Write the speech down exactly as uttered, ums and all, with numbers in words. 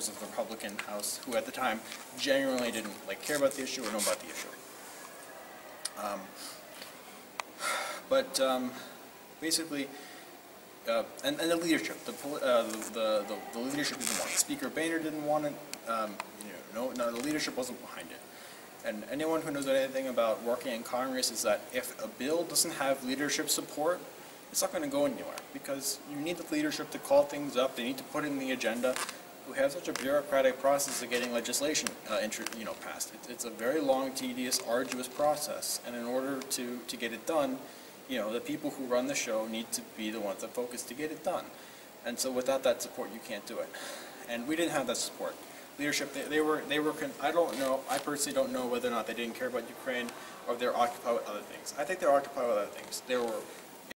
members of the Republican House who at the time generally didn't like care about the issue or know about the issue. Um, but um, basically, uh, and, and the leadership, the, uh, the, the, the leadership didn't want it. Speaker Boehner didn't want it. Um, you know, no, no, the leadership wasn't behind it. And anyone who knows anything about working in Congress is that if a bill doesn't have leadership support, it's not going to go anywhere, because you need the leadership to call things up. They need to put in the agenda. We have such a bureaucratic process of getting legislation, uh, you know, passed. It, it's a very long, tedious, arduous process, and in order to to get it done, you know, the people who run the show need to be the ones that focus to get it done. And so, without that support, you can't do it. And we didn't have that support. Leadership, they, they were, they were. Con I don't know. I personally don't know whether or not they didn't care about Ukraine or they're occupied with other things. I think they're occupied with other things. There were